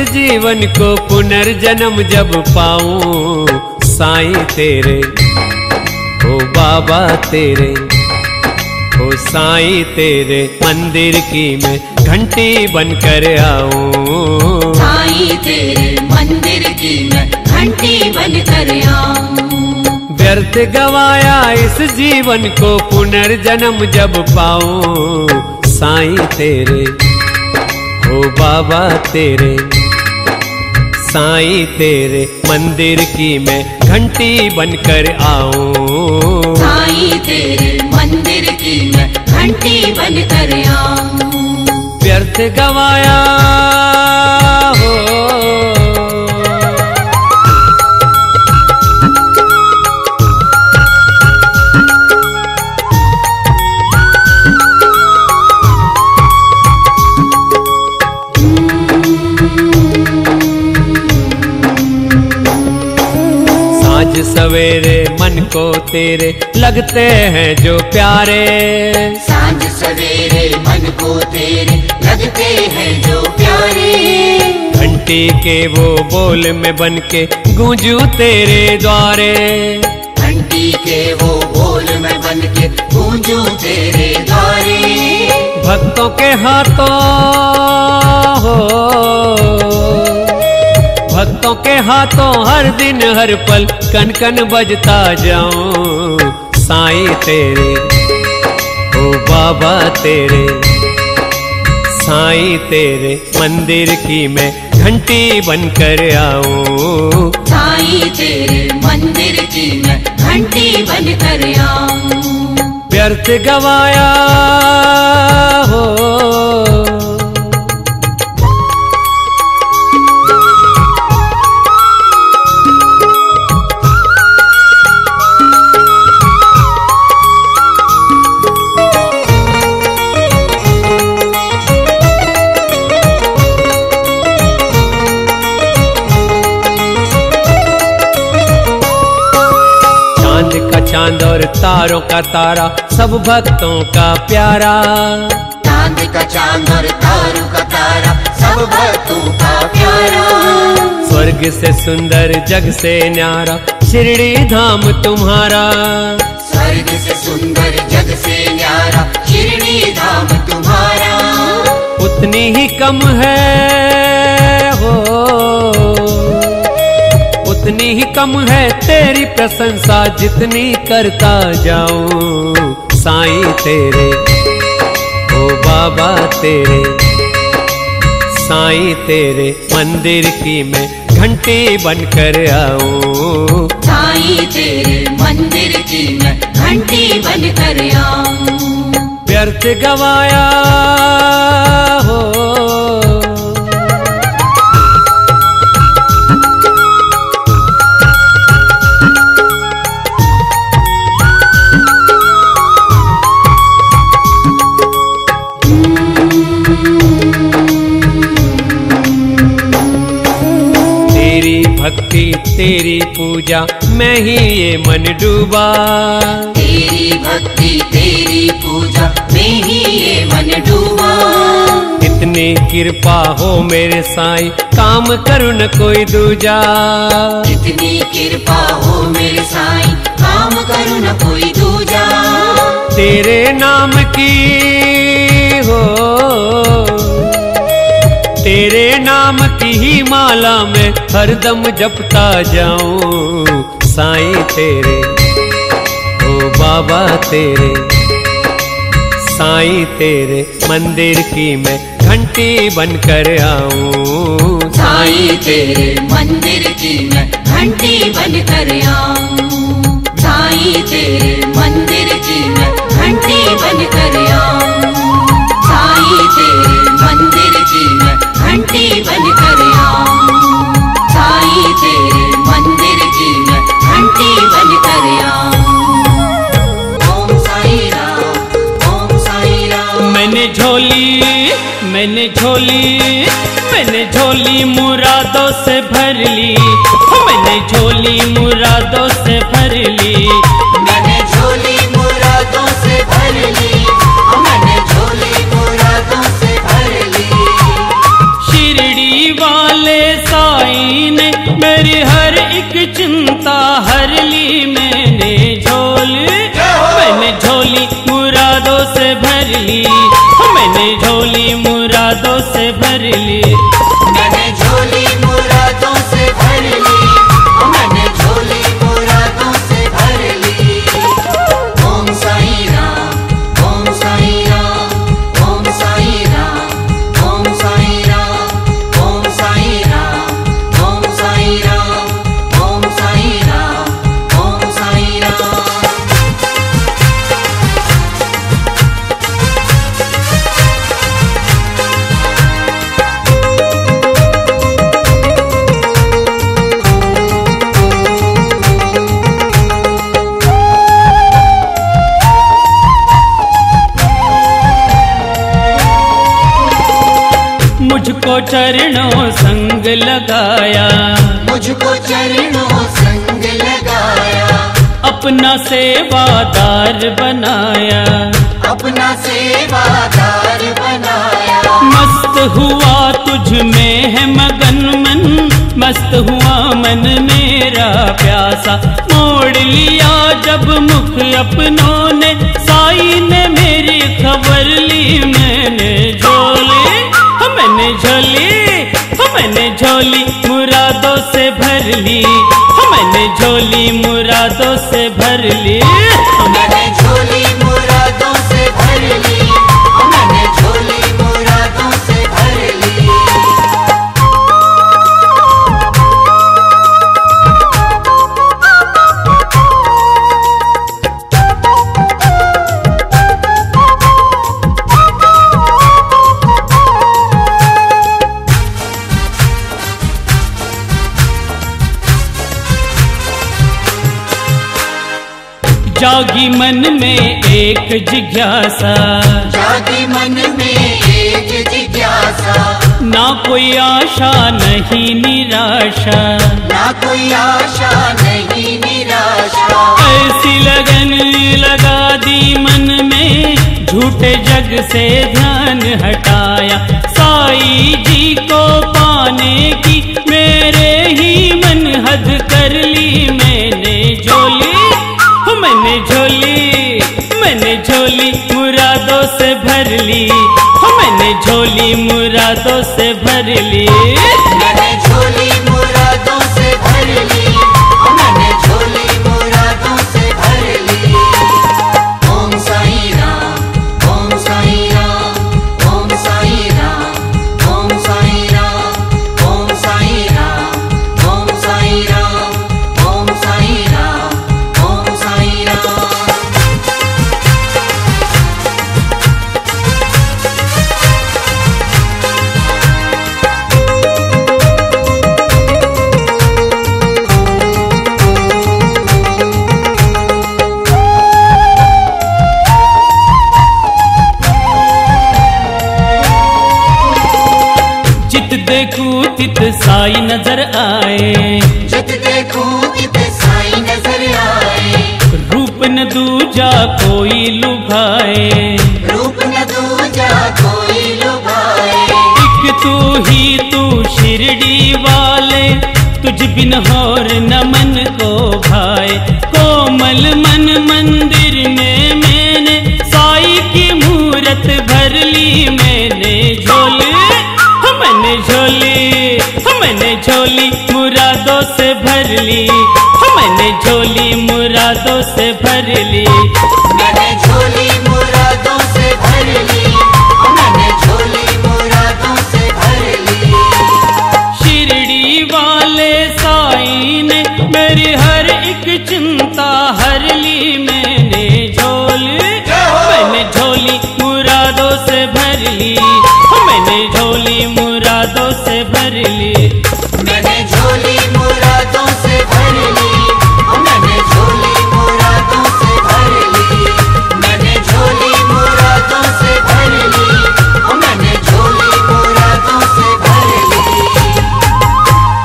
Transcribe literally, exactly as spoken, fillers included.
इस जीवन को पुनर्जन्म जब पाऊं साईं तेरे, ओ बाबा तेरे, ओ साईं तेरे मंदिर की मैं घंटी बनकर आऊं। साईं तेरे मंदिर की मैं घंटी बनकर आऊं। व्यर्थ गवाया इस जीवन को पुनर्जन्म जब पाऊं साईं तेरे, ओ बाबा तेरे, साईं तेरे मंदिर की मैं घंटी बनकर आऊं। साईं तेरे मंदिर की मैं घंटी बनकर आऊं। व्यर्थ गवाया हो सवेरे मन को तेरे लगते हैं जो प्यारे। सांझ सवेरे मन को तेरे लगते हैं जो प्यारे। घंटी के वो बोल में बन के गूंजू तेरे द्वारे। घंटी के वो बोल में बन के गूंजू तेरे द्वारे। भक्तों के हाथों हो, भक्तों के हाथों हर दिन हर पल कन कन बजता जाऊं साईं तेरे, ओ बाबा तेरे, साईं तेरे मंदिर की मैं घंटी बनकर आऊं। साईं तेरे मंदिर की मैं घंटी बनकर आऊं। व्यर्थ गवाया हो चांद और तारों का तारा सब भक्तों का प्यारा। चांद का चांद और तारों का तारा सब भक्तों का प्यारा। स्वर्ग से सुंदर जग से न्यारा शिरडी धाम तुम्हारा। स्वर्ग से सुंदर जग से न्यारा शिरडी धाम तुम्हारा। उतनी ही कम है हो, उतनी ही कम है तेरी प्रशंसा जितनी करता जाऊं साईं तेरे, ओ बाबा तेरे, साईं तेरे मंदिर की मैं घंटी बनकर आऊं। साईं तेरे मंदिर की मैं घंटी बनकर आऊं। व्यर्थ गवाया हो भक्ति तेरी पूजा मैं ही ये मन डूबा। तेरी भक्ति तेरी पूजा मैं ही ये मन डूबा। इतनी कृपा हो मेरे साईं काम करू न कोई दूजा। इतनी कृपा हो मेरे साईं काम करू न कोई दूजा। तेरे नाम की हो, तेरे नाम की ही माला में हरदम जपता जाऊं साईं तेरे, ओ बाबा तेरे, साईं तेरे मंदिर की मैं घंटी बनकर आऊं। साईं तेरे मंदिर की मैं घंटी बनकर आऊं। साईं तेरे मंदिर की मैं घंटी बनकर आऊं। साईं तेरे मंदिर की मैं घंटी बनकर आऊं। साईं तेरे मंदिर की मैं घंटी बनकर आऊं। ओम साईं राम, ओम साईं राम। मैंने झोली, मैंने झोली, मैंने झोली मुरादों से भर ली। मैंने झोली मुरादों से भर ली। मैंने झोली मुरादों से भर ली। वाले ली, मैंने झोली मुरादों से भर ली, मैंने झोली मुरादों से भर ली, मैंने झोली मुरादों से भर ली। ओम साईं राम, ओम साईं राम, ओम साईं राम, ओम साईं राम, ओम साईं राम, ओम साईं राम, ओम साईं राम, ओम साईं राम। मुझको चरणों संग लगाया, मुझको चरणों संग लगाया, अपना सेवादार बनाया, अपना सेवादार बनाया। मस्त हुआ तुझ में है मगन मन, मस्त हुआ मन मेरा प्यासा, मोड़ लिया जब मुख अपनों ने, साईं ने मेरी खबर ली। मैंने झोली, मैंने झोली, मैंने झोली मुरादों से भर ली, मैंने झोली मुरादों से भर ली, मैंने झोली मुरादों से भर ली, मैंने झोली मुरादों से भर ली। जागी मन में एक जिज्ञासा, जागी मन में एक जिज्ञासा, ना कोई आशा नहीं निराशा, ना कोई आशा नहीं निराशा। ऐसी लगन लगा दी मन में, झूठे जग से ध्यान हटाया, साईं जी को पाने की मेरे ही मन हद कर ली। मैंने झोली, मैंने झोली, मैंने झोली मुरादों से भर ली, मैंने झोली मुरादों से भर ली, मैंने झोली मुरादों से भर ली, मैंने झोली मुरादों से भर ली। ओम साईं राम, ओम साईं राम, ओम साईं राम, ओम साईं राम, ओम साईं राम, ओम साईं राम, ओम साईं राम, ओम साईं राम। देखूं तित साईं नजर आए, जित देखूं तित साईं नजर आए, रूप न दूजा कोई लुभाए, रूप न दूजा कोई लुभाए। एक तू ही तू शिरडी वाले, तुझ बिन होर न मन को भाए, कोमल मन मंदिर में मैंने साईं की मूरत भर ली। मैंने झोली, मैंने झोली, मैंने झोली मुरादों से भर ली, मैंने झोली मुरादों से भर ली, मैंने झोली मुरादों से भर ली।